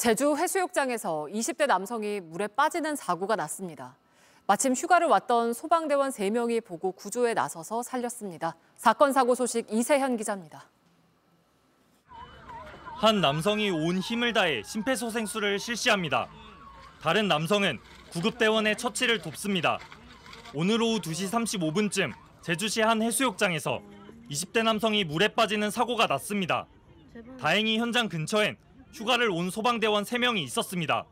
제주 해수욕장에서 20대 남성이 물에 빠지는 사고가 났습니다. 마침 휴가를 왔던 소방대원 3명이 보고 구조에 나서서 살렸습니다. 사건 사고 소식 이세현 기자입니다. 한 남성이 온 힘을 다해 심폐소생술을 실시합니다. 다른 남성은 구급대원의 처치를 돕습니다. 오늘 오후 2시 35분쯤 제주시 한 해수욕장에서 20대 남성이 물에 빠지는 사고가 났습니다. 다행히 현장 근처엔 휴가를 온 소방대원 3명이 있었습니다.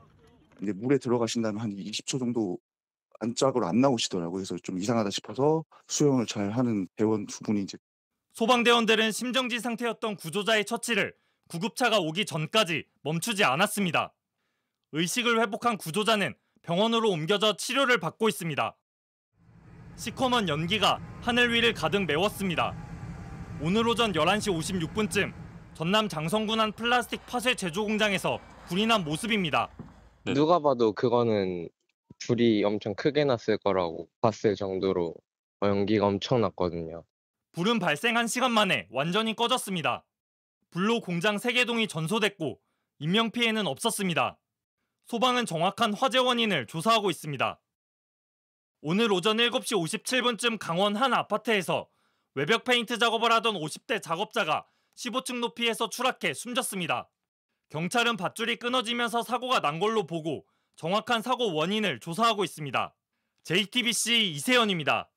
이제 물에 들어가신 다음에 한 20초 정도 안쪽으로 안 나오시더라고요. 그래서 좀 이상하다 싶어서 수영을 잘 하는 대원 2분이 이제 소방대원들은 심정지 상태였던 구조자의 처치를 구급차가 오기 전까지 멈추지 않았습니다. 의식을 회복한 구조자는 병원으로 옮겨져 치료를 받고 있습니다. 시커먼 연기가 하늘 위를 가득 메웠습니다. 오늘 오전 11시 56분쯤 전남 장성군 한 플라스틱 파쇄 제조 공장에서 불이 난 모습입니다. 누가 봐도 그거는 불이 엄청 크게 났을 거라고 봤을 정도로 연기가 엄청 났거든요. 불은 발생한 시간 만에 완전히 꺼졌습니다. 불로 공장 3개동이 전소됐고 인명피해는 없었습니다. 소방은 정확한 화재 원인을 조사하고 있습니다. 오늘 오전 7시 57분쯤 강원 한 아파트에서 외벽 페인트 작업을 하던 50대 작업자가 15층 높이에서 추락해 숨졌습니다. 경찰은 밧줄이 끊어지면서 사고가 난 걸로 보고 정확한 사고 원인을 조사하고 있습니다. JTBC 이세현입니다.